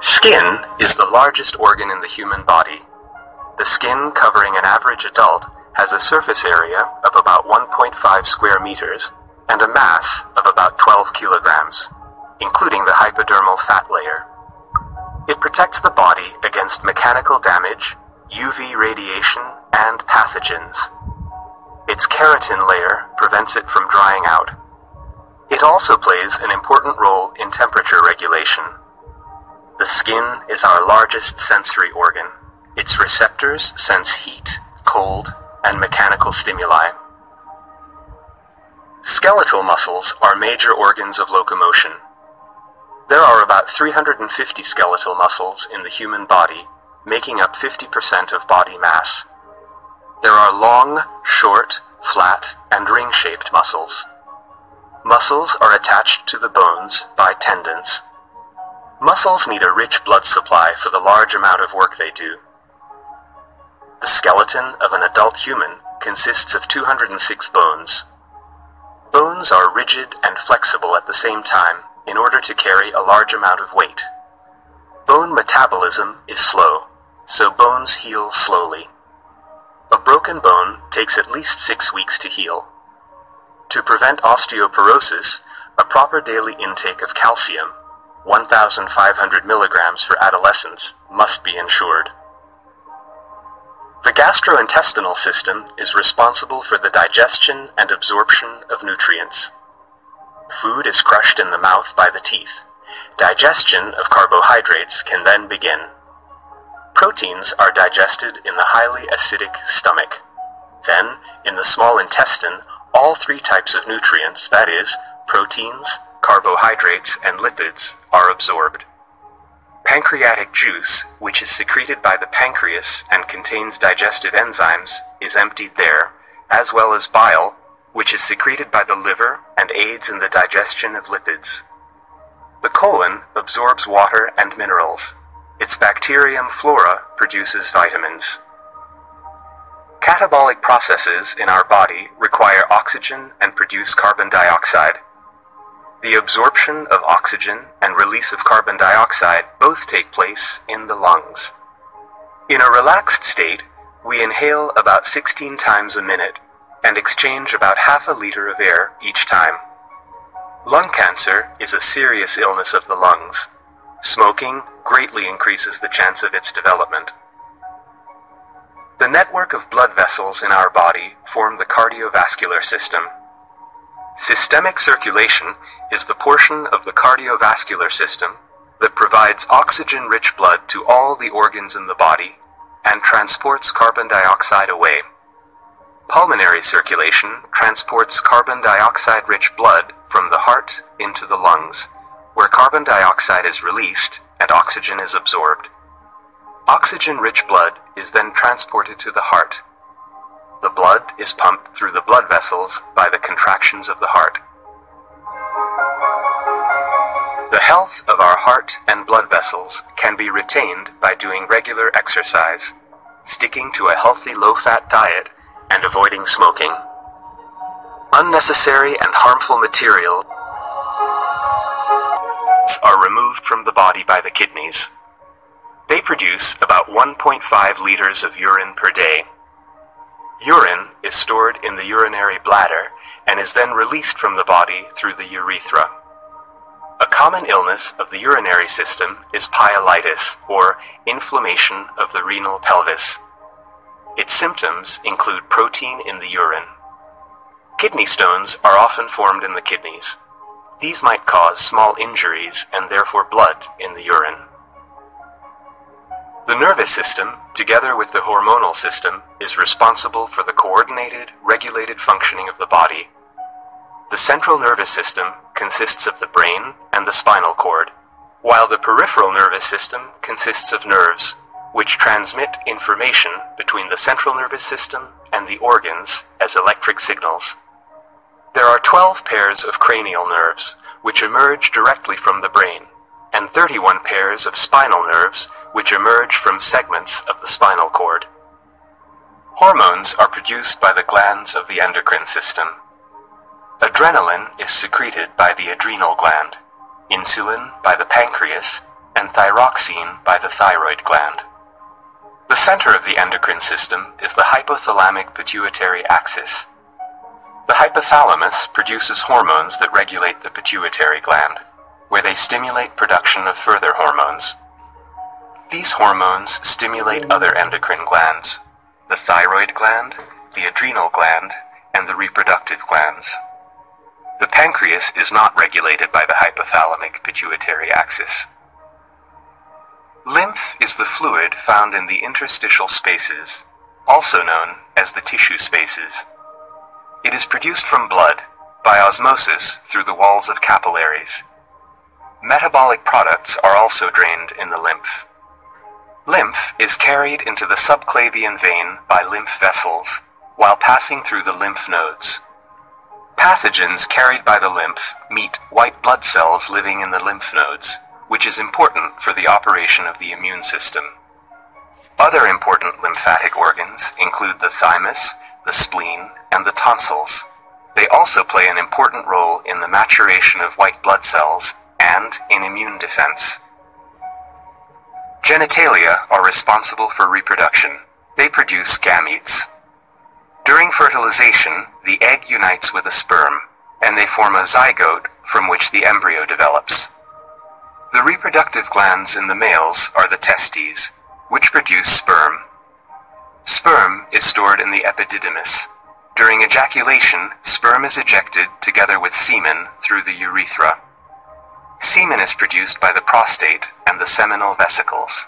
Skin is the largest organ in the human body. The skin covering an average adult has a surface area of about 1.5 square meters and a mass of about 12 kilograms, including the hypodermal fat layer. It protects the body against mechanical damage, UV radiation, and pathogens. Its keratin layer prevents it from drying out. It also plays an important role in temperature regulation. The skin is our largest sensory organ. Its receptors sense heat, cold, and mechanical stimuli. Skeletal muscles are major organs of locomotion. There are about 350 skeletal muscles in the human body, making up 50% of body mass. There are long, short, flat, and ring-shaped muscles. Muscles are attached to the bones by tendons. Muscles need a rich blood supply for the large amount of work they do. The skeleton of an adult human consists of 206 bones. Bones are rigid and flexible at the same time in order to carry a large amount of weight. Bone metabolism is slow, so bones heal slowly. A broken bone takes at least 6 weeks to heal. To prevent osteoporosis, a proper daily intake of calcium, 1,500 milligrams for adolescents, must be ensured. The gastrointestinal system is responsible for the digestion and absorption of nutrients. Food is crushed in the mouth by the teeth. Digestion of carbohydrates can then begin. Proteins are digested in the highly acidic stomach. Then, in the small intestine, all three types of nutrients, that is, proteins, carbohydrates, and lipids, are absorbed. Pancreatic juice, which is secreted by the pancreas and contains digestive enzymes, is emptied there, as well as bile, which is secreted by the liver and aids in the digestion of lipids. The colon absorbs water and minerals. Its bacterium flora produces vitamins. Catabolic processes in our body require oxygen and produce carbon dioxide. The absorption of oxygen and release of carbon dioxide both take place in the lungs. In a relaxed state, we inhale about 16 times a minute and exchange about half a liter of air each time. Lung cancer is a serious illness of the lungs. Smoking greatly increases the chance of its development. The network of blood vessels in our body form the cardiovascular system. Systemic circulation is the portion of the cardiovascular system that provides oxygen-rich blood to all the organs in the body and transports carbon dioxide away. Pulmonary circulation transports carbon dioxide-rich blood from the heart into the lungs, where carbon dioxide is released and oxygen is absorbed. Oxygen-rich blood is then transported to the heart. The blood is pumped through the blood vessels by the contractions of the heart. The health of our heart and blood vessels can be retained by doing regular exercise, sticking to a healthy low-fat diet, and avoiding smoking. Unnecessary and harmful materials are removed from the body by the kidneys. They produce about 1.5 liters of urine per day. Urine is stored in the urinary bladder and is then released from the body through the urethra. A common illness of the urinary system is pyelitis, or inflammation of the renal pelvis. Its symptoms include protein in the urine. Kidney stones are often formed in the kidneys. These might cause small injuries and therefore blood in the urine. The nervous system, together with the hormonal system, is responsible for the coordinated, regulated functioning of the body. The central nervous system consists of the brain and the spinal cord, while the peripheral nervous system consists of nerves, which transmit information between the central nervous system and the organs as electric signals. There are 12 pairs of cranial nerves, which emerge directly from the brain, and 31 pairs of spinal nerves, which emerge from segments of the spinal cord. Hormones are produced by the glands of the endocrine system. Adrenaline is secreted by the adrenal gland, insulin by the pancreas, and thyroxine by the thyroid gland. The center of the endocrine system is the hypothalamic-pituitary axis. The hypothalamus produces hormones that regulate the pituitary gland, where they stimulate production of further hormones. These hormones stimulate other endocrine glands, the thyroid gland, the adrenal gland, and the reproductive glands. The pancreas is not regulated by the hypothalamic-pituitary axis. Lymph is the fluid found in the interstitial spaces, also known as the tissue spaces. It is produced from blood, by osmosis through the walls of capillaries. Metabolic products are also drained in the lymph. Lymph is carried into the subclavian vein by lymph vessels, while passing through the lymph nodes. Pathogens carried by the lymph meet white blood cells living in the lymph nodes, which is important for the operation of the immune system. Other important lymphatic organs include the thymus, the spleen, and the tonsils. They also play an important role in the maturation of white blood cells and in immune defense. Genitalia are responsible for reproduction. They produce gametes. During fertilization, the egg unites with a sperm, and they form a zygote from which the embryo develops. The reproductive glands in the males are the testes, which produce sperm. Sperm is stored in the epididymis. During ejaculation, sperm is ejected together with semen through the urethra. Semen is produced by the prostate and the seminal vesicles.